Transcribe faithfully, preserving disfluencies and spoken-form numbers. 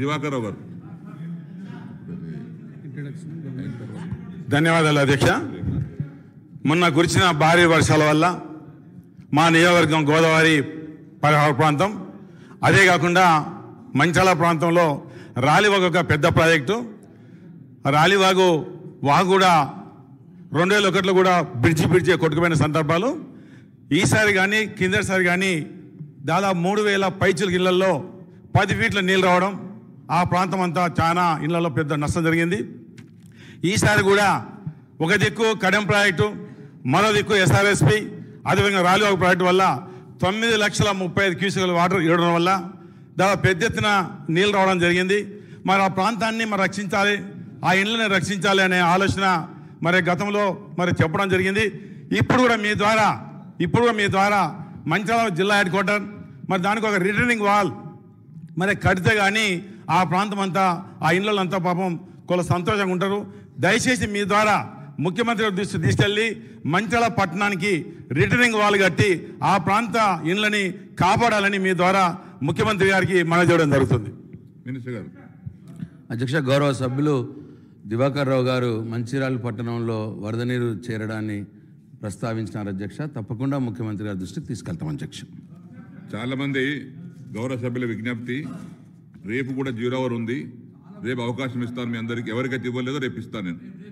ದಿವಾಕರ್ ಅವರು. ధన్యవాదాలు అధ్యక్ష. మొన్న కురిసిన భారీ వర్షాల వల్ల మా నియోజకవర్గం గోదావరి పరివాహక ప్రాంతం, అదే కాకుండా మంచాల ప్రాంతంలో రాలివాగు ఒక పెద్ద ప్రాజెక్టు, రాలివాగు వాగు కూడా రెండు వేల ఒకటిలో కూడా బ్రిడ్జి బ్రిడ్జి కొట్టుకుపోయిన సందర్భాలు. ఈసారి కానీ కిందసారి కానీ దాదాపు మూడు వేల పైచులకు ఇళ్లలో పది ఫీట్ల నీళ్ళు రావడం, ఆ ప్రాంతం అంతా చాలా ఇళ్లలో పెద్ద నష్టం జరిగింది. ఈసారి కూడా ఒక దిక్కు కడెం ప్రాజెక్టు, మరో దిక్కు ఎస్ఆర్ఎస్పి, అదేవిధంగా రాలివాగు ప్రాజెక్టు వల్ల తొమ్మిది లక్షల ముప్పై ఐదు క్యూసెక్ల వాటర్ ఇవ్వడం వల్ల దాదాపు పెద్ద ఎత్తున నీళ్ళు రావడం జరిగింది. మరి ఆ ప్రాంతాన్ని మరి రక్షించాలి, ఆ ఇళ్లను రక్షించాలి అనే ఆలోచన మరి గతంలో మరి చెప్పడం జరిగింది. ఇప్పుడు కూడా మీ ద్వారా ఇప్పుడు కూడా మీ ద్వారా మంచిర్యాల జిల్లా హెడ్ క్వార్టర్ మరి దానికి ఒక రిటర్నింగ్ వాల్ మరి కడితే కానీ ఆ ప్రాంతం అంతా ఆ ఇళ్ళంతా పాపం కొంత సంతోషంగా ఉంటారు. దయచేసి మీ ద్వారా ముఖ్యమంత్రి దృష్టి తీసుకెళ్ళి మంచిర్యాల పట్టణానికి రిటర్నింగ్ వాల్ కట్టి ఆ ప్రాంత ఇళ్ళని కాపాడాలని మీ ద్వారా ముఖ్యమంత్రి గారికి మనవి చేయడం జరుగుతుంది. మినిస్టర్ గారు. అధ్యక్ష, గౌరవ సభ్యులు దివాకర్ రావు గారు మంచిర్యాల పట్టణంలో వరద నీరు చేరడాన్ని ప్రస్తావించినారు అధ్యక్ష. తప్పకుండా ముఖ్యమంత్రి గారి దృష్టికి తీసుకెళ్తాం అధ్యక్ష. చాలామంది గౌరవ సభ్యుల విజ్ఞప్తి, రేపు కూడా జీరో అవర్ ఉంది, రేపు అవకాశం ఇస్తాను మీ అందరికీ, ఎవరికైతే ఇవ్వలేదో రేపు ఇస్తాను నేను.